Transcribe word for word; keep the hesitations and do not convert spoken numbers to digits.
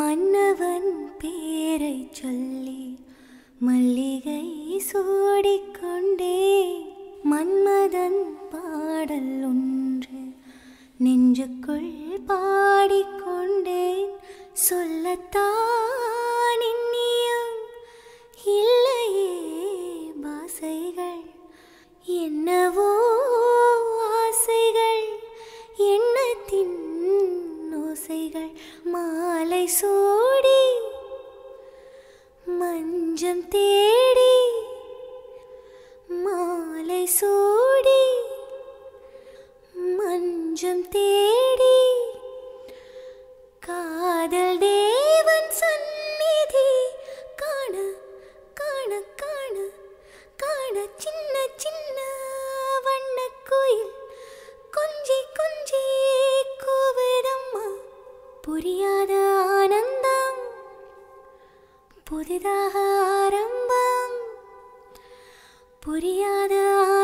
மன்னவன் பேரை சொல்லி மல்லிகை சூடிக்கொண்டே மன்மதன் பாடல் ஒன்று நெஞ்சுக்குள் பாடிக்கொண்டேன். சொல்லத்தான் இன்னியும் இல்லையே பாசைகள், என்னவோ ஆசைகள், எண்ணத்தின் ஓசைகள். மாலை சூடி மஞ்சம் தேடி, மாலை சூடி மஞ்சம் தேடி, காதல் தேவன் சந்நிதி காண காண காண காண, சின்ன சின்ன வண்ணக் கோயில் கொஞ்சி கொஞ்சி கூவுதம்மா. புரியாத ஆனந்தம், புதிதாக ஆரம்பம், புரியாத